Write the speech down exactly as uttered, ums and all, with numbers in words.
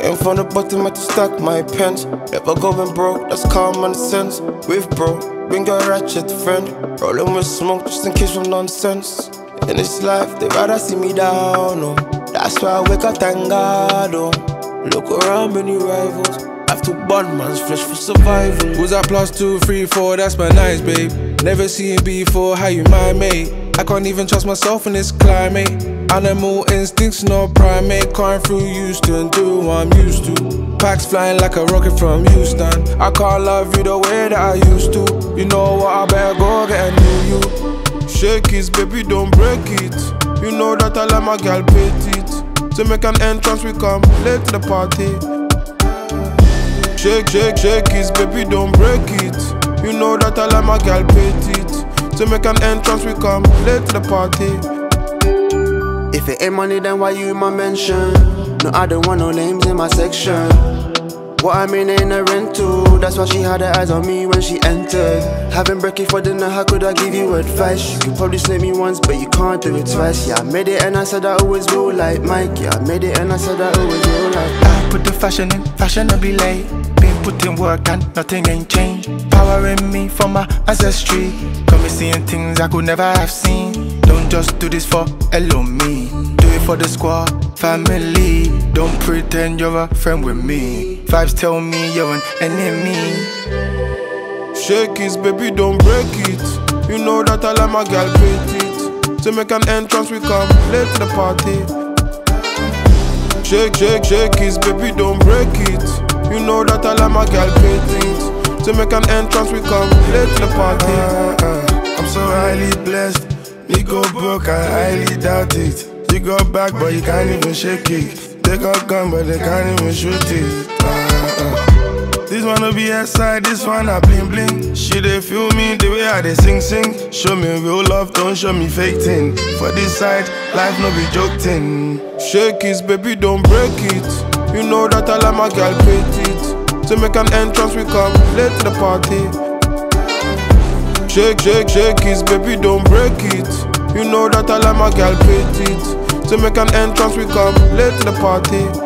Came from the bottom, had to stack my pens. Never going broke, that's common sense. With bro, bring your ratchet friend. Rolling with smoke just in case of nonsense. In this life, they rather see me down, oh. That's why I wake up, thank God, oh. Look around, many rivals. Have to burn man's flesh for survival. Who's that plus two, three, four? That's my nice, babe. Never seen before, how you my mate? I can't even trust myself in this climate. Animal instincts, no primate. Can't through Houston, do what I'm used to. Packs flying like a rocket from Houston. I can't love you the way that I used to. You know what, I better go get a new you. Shake it, baby, don't break it. You know that I like my girl petite. To make an entrance, we come late to the party. Shake, shake, shake it, baby, don't break it. You know that I like my girl petite. To make an entrance, we come late to the party. If it ain't money, then why you in my mention? No, I don't want no names in my section. What I mean ain't a rental. That's why she had her eyes on me when she entered. Having brekkie for dinner, how could I give you advice? You could probably slay me once, but you can't do it twice. Yeah, I made it and I said I always will like Mike. Yeah, I made it and I said I always will like Mike. I put the fashion in, fashionably late. Been put in work and nothing ain't changed. Power in me from my ancestry. Got me seeing things I could never have seen. Don't just do this for hello me. Do it for the squad, family. Don't pretend you're a friend with me. Vibes tell me you're an enemy. Shake it, baby, don't break it. You know that I like my girl petite. To make an entrance, we come late to the party. Shake, shake, shake it, baby, don't break it. You know that I like my girl petite. To make an entrance, we come late to the party. uh, uh, I'm so highly blessed. You go broke, I highly doubt it. You go back, but you can't even shake it. They got gun, but they can't even shoot it. uh, uh. This one will be outside, this one I bling bling. She they feel me, the way I they sing sing. Show me real love, don't show me fake thing. For this side, life no be joking. Shake it, baby, don't break it. You know that I like my girl petite. To make an entrance, we come late to the party. Shake, shake, shake it, baby, don't break it. You know that I like my girl petite. To make an entrance, we come late to the party.